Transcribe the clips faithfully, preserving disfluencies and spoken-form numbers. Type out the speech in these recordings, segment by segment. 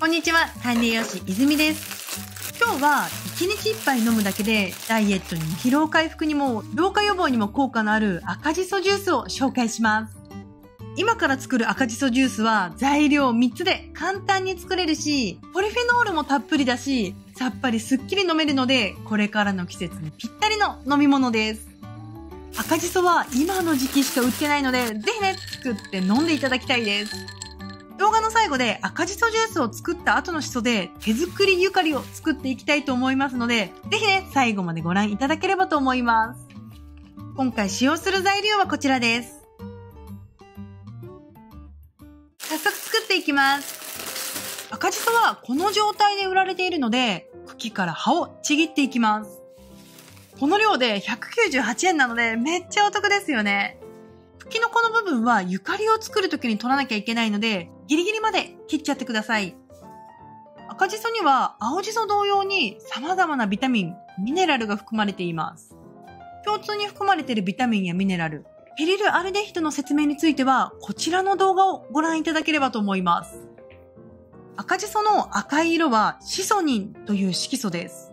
こんにちは、管理栄養士泉です。今日はいちにちいっぱい飲むだけでダイエットにも疲労回復にも老化予防にも効果のある赤じそジュースを紹介します。今から作る赤じそジュースは材料みっつで簡単に作れるし、ポリフェノールもたっぷりだし、さっぱりすっきり飲めるので、これからの季節にぴったりの飲み物です。赤じそは今の時期しか売ってないので、ぜひね、作って飲んでいただきたいです。動画の最後で赤じそジュースを作った後のしそで手作りゆかりを作っていきたいと思いますので、ぜひね、最後までご覧いただければと思います。今回使用する材料はこちらです。早速作っていきます。赤じそはこの状態で売られているので、茎から葉をちぎっていきます。この量でひゃくきゅうじゅうはちえんなので、めっちゃお得ですよね。茎のこの部分はゆかりを作る時に取らなきゃいけないので、ギリギリまで切っちゃってください。赤じそには青じそ同様に様々なビタミン、ミネラルが含まれています。共通に含まれているビタミンやミネラル、ペリルアルデヒドの説明についてはこちらの動画をご覧いただければと思います。赤じその赤い色はシソニンという色素です。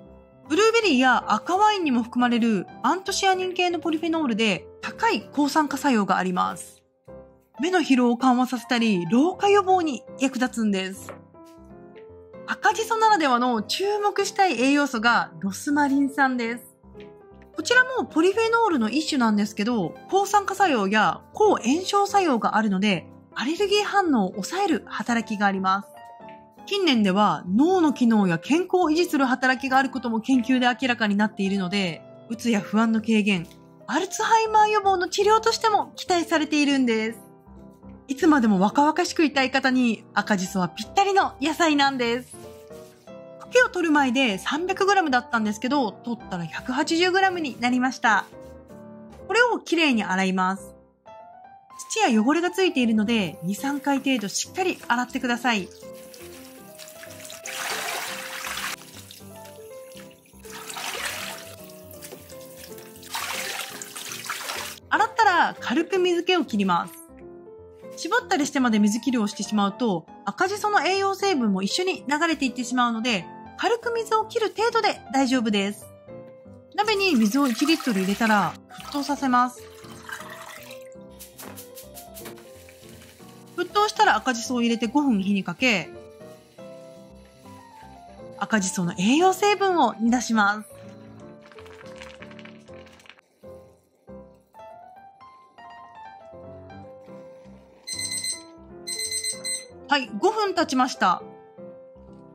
ブルーベリーや赤ワインにも含まれるアントシアニン系のポリフェノールで高い抗酸化作用があります。目の疲労を緩和させたり、老化予防に役立つんです。赤じそならではの注目したい栄養素がロスマリン酸です。こちらもポリフェノールの一種なんですけど、抗酸化作用や抗炎症作用があるので、アレルギー反応を抑える働きがあります。近年では脳の機能や健康を維持する働きがあることも研究で明らかになっているので、うつや不安の軽減、アルツハイマー予防の治療としても期待されているんです。いつまでも若々しくいたい方に赤じそはぴったりの野菜なんです。茎を取る前で さんびゃくグラム だったんですけど、取ったら ひゃくはちじゅうグラム になりました。これをきれいに洗います。土や汚れがついているので、に、さんかい程度しっかり洗ってください。軽く水気を切ります。絞ったりしてまで水切りをしてしまうと、赤じその栄養成分も一緒に流れていってしまうので、軽く水を切る程度で大丈夫です。鍋に水をいちリットル入れたら沸騰させます。沸騰したら赤じそを入れてごふん火にかけ、赤じその栄養成分を煮出します。はい、ごふん経ちました。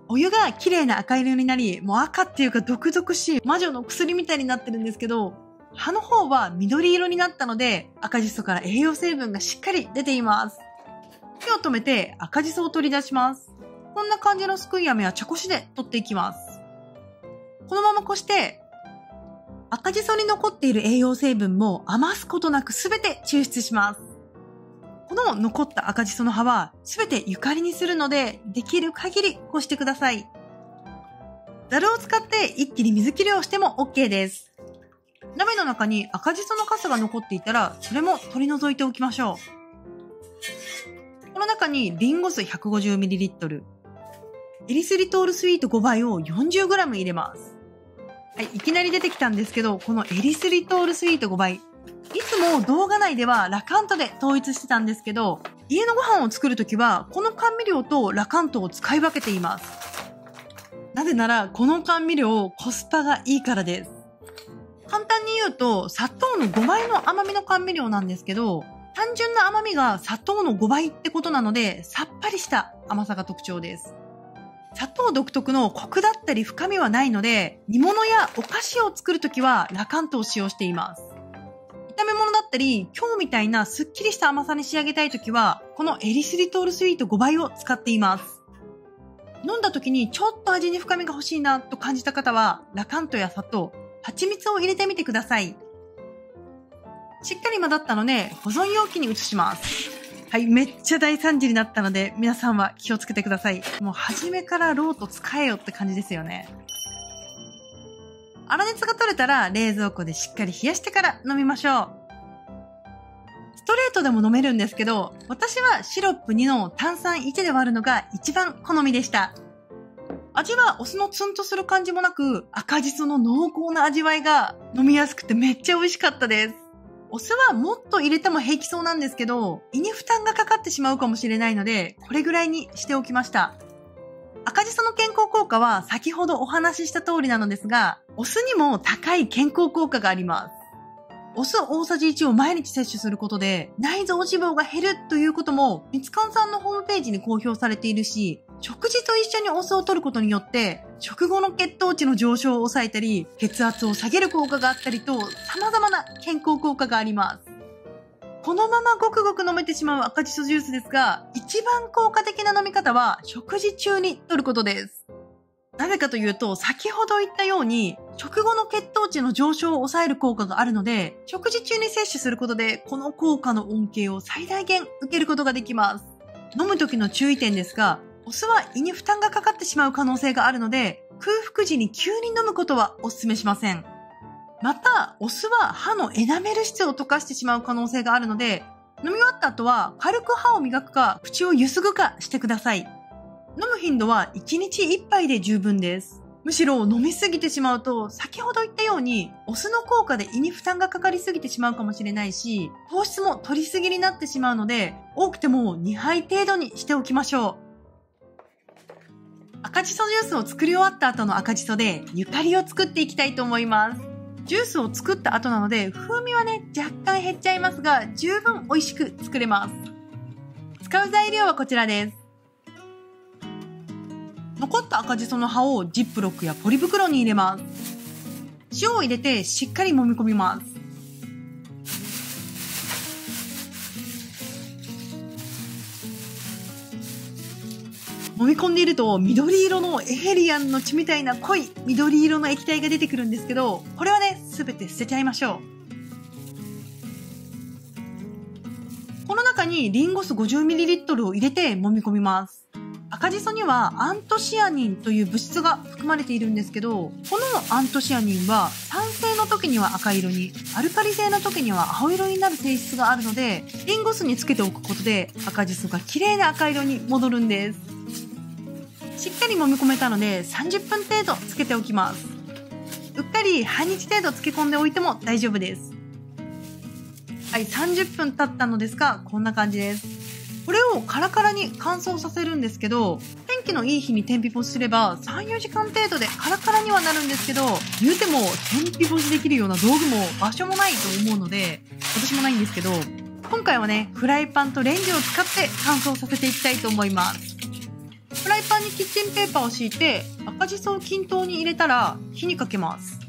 お湯が綺麗な赤色になり、もう赤っていうか毒々しい魔女の薬みたいになってるんですけど、葉の方は緑色になったので、赤じそから栄養成分がしっかり出ています。火を止めて赤じそを取り出します。こんな感じのすくい飴は茶こしで取っていきます。このままこして、赤じそに残っている栄養成分も余すことなく全て抽出します。この残った赤じその葉は全てゆかりにするので、できる限りこしてください。ざるを使って一気に水切りをしても オーケー です。鍋の中に赤じそのかすが残っていたら、それも取り除いておきましょう。この中にリンゴ酢 ひゃくごじゅうミリリットル、エリスリトールスイートごばいを よんじゅうグラム 入れます。はい、いきなり出てきたんですけど、このエリスリトールスイートごばい。いつも動画内ではラカントで統一してたんですけど、家のご飯を作るときはこの甘味料とラカントを使い分けています。なぜならこの甘味料コスパがいいからです。簡単に言うと砂糖のごばいの甘みの甘味料なんですけど、単純な甘みが砂糖のごばいってことなので、さっぱりした甘さが特徴です。砂糖独特のコクだったり深みはないので、煮物やお菓子を作るときはラカントを使用しています。炒め物だったり、今日みたいなすっきりした甘さに仕上げたいときは、このエリスリトールスイートごばいを使っています。飲んだときにちょっと味に深みが欲しいなと感じた方は、ラカントや砂糖、蜂蜜を入れてみてください。しっかり混ざったので、保存容器に移します。はい、めっちゃ大惨事になったので、皆さんは気をつけてください。もう初めからローと使えよって感じですよね。粗熱が取れたら冷蔵庫でしっかり冷やしてから飲みましょう。ストレートでも飲めるんですけど、私はシロップにの炭酸いちで割るのが一番好みでした。味はお酢のツンとする感じもなく、赤じその濃厚な味わいが飲みやすくてめっちゃ美味しかったです。お酢はもっと入れても平気そうなんですけど、胃に負担がかかってしまうかもしれないので、これぐらいにしておきました。赤じその健康効果は先ほどお話しした通りなのですが、お酢にも高い健康効果があります。お酢大さじいちを毎日摂取することで内臓脂肪が減るということもみつかんさんのホームページに公表されているし、食事と一緒にお酢を摂ることによって食後の血糖値の上昇を抑えたり、血圧を下げる効果があったりと様々な健康効果があります。このままごくごく飲めてしまう赤じそジュースですが、一番効果的な飲み方は食事中に摂ることです。なぜかというと、先ほど言ったように食後の血糖値の上昇を抑える効果があるので、食事中に摂取することでこの効果の恩恵を最大限受けることができます。飲む時の注意点ですが、お酢は胃に負担がかかってしまう可能性があるので、空腹時に急に飲むことはお勧めしません。また、お酢は歯のエナメル質を溶かしてしまう可能性があるので、飲み終わった後は軽く歯を磨くか口をゆすぐかしてください。飲む頻度はいちにちいっぱいで十分です。むしろ飲みすぎてしまうと、先ほど言ったようにお酢の効果で胃に負担がかかりすぎてしまうかもしれないし、糖質も摂りすぎになってしまうので、多くてもにはい程度にしておきましょう。赤じそジュースを作り終わった後の赤じそでゆかりを作っていきたいと思います。ジュースを作った後なので風味はね、若干減っちゃいますが、十分美味しく作れます。使う材料はこちらです。残った赤じその葉をジップロックやポリ袋に入れます。塩を入れてしっかり揉み込みます。揉み込んでいると緑色のエヘリアンの血みたいな濃い緑色の液体が出てくるんですけど、これはね、すべて捨てちゃいましょう。この中にリンゴ酢 ごじゅうミリリットル を入れて揉み込みます。赤じそにはアントシアニンという物質が含まれているんですけど、このアントシアニンは酸性の時には赤色に、アルカリ性の時には青色になる性質があるので、リンゴ酢につけておくことで赤じそが綺麗な赤色に戻るんです。しっかり揉み込めたのでさんじゅっぷん程度つけておきます。うっかり半日程度漬け込んでおいても大丈夫です。はい、さんじゅっぷん経ったのですが、こんな感じです。これをカラカラに乾燥させるんですけど、天気のいい日に天日干しすれば さん、よ 時間程度でカラカラにはなるんですけど、言うても天日干しできるような道具も場所もないと思うので、私もないんですけど、今回はね、フライパンとレンジを使って乾燥させていきたいと思います。フライパンにキッチンペーパーを敷いて赤じそを均等に入れたら火にかけます。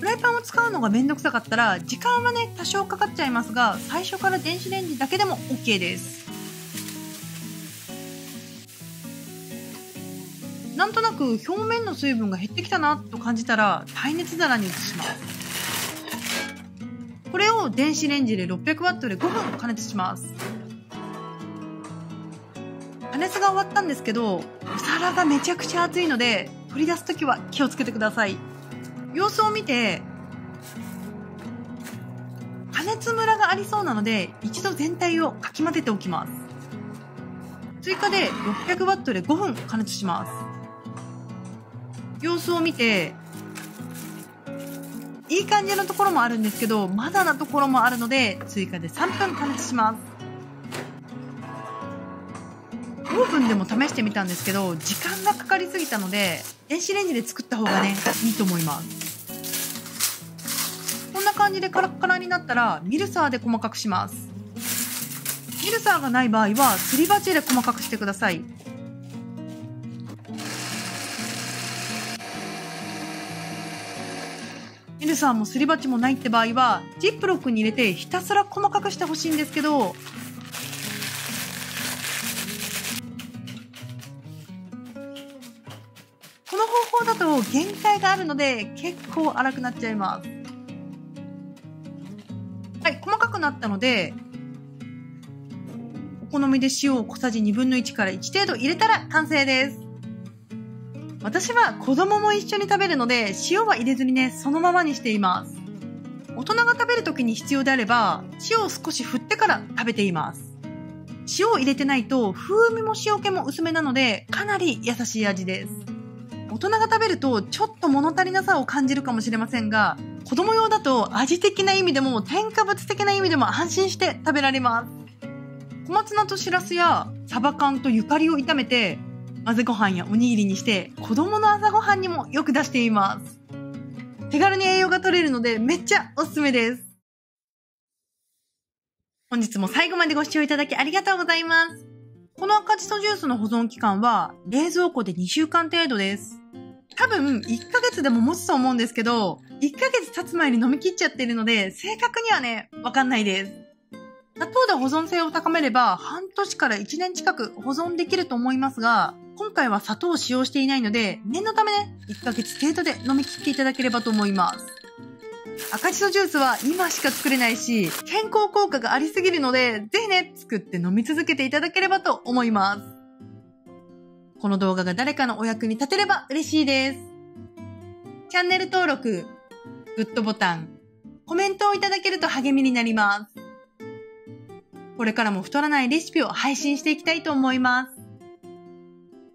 フライパンを使うのがめんどくさかったら時間はね、多少かかっちゃいますが、最初から電子レンジだけでも オーケー です。なんとなく表面の水分が減ってきたなと感じたら耐熱皿に移します。これを電子レンジで ろっぴゃくワット でごふん加熱します。加熱が終わったんですけど、お皿がめちゃくちゃ熱いので取り出す時は気をつけてください。様子を見て、加熱ムラがありそうなので一度全体をかき混ぜておきます。追加で ろっぴゃくワット でごふん加熱します。様子を見て、いい感じのところもあるんですけど、まだなところもあるので追加でさんぷん加熱します。オーブンでも試してみたんですけど、時間がかかりすぎたので電子レンジで作った方がね、いいと思います。こんな感じでカラッカラになったらミルサーで細かくします。ミルサーがない場合はすり鉢で細かくしてください。ミルサーもすり鉢もないって場合はジップロックに入れてひたすら細かくしてほしいんですけど、だと限界があるので結構粗くなっちゃいます。はい、細かくなったのでお好みで塩を小さじにぶんのいちからいち程度入れたら完成です。私は子供も一緒に食べるので塩は入れずにね、そのままにしています。大人が食べる時に必要であれば塩を少し振ってから食べています。塩を入れてないと風味も塩気も薄めなので、かなり優しい味です。大人が食べるとちょっと物足りなさを感じるかもしれませんが、子供用だと味的な意味でも添加物的な意味でも安心して食べられます。小松菜としらすやサバ缶とゆかりを炒めて混ぜご飯やおにぎりにして、子供の朝ごはんにもよく出しています。手軽に栄養が取れるのでめっちゃおすすめです。本日も最後までご視聴いただきありがとうございます。この赤じそジュースの保存期間は冷蔵庫でにしゅうかん程度です。多分いっかげつでも持つと思うんですけど、いっかげつ経つ前に飲み切っちゃってるので正確にはね、わかんないです。納豆で保存性を高めればはんとしからいちねん近く保存できると思いますが、今回は砂糖を使用していないので、念のためね、いっかげつ程度で飲み切っていただければと思います。赤じそジュースは今しか作れないし、健康効果がありすぎるので、ぜひね、作って飲み続けていただければと思います。この動画が誰かのお役に立てれば嬉しいです。チャンネル登録、グッドボタン、コメントをいただけると励みになります。これからも太らないレシピを配信していきたいと思います。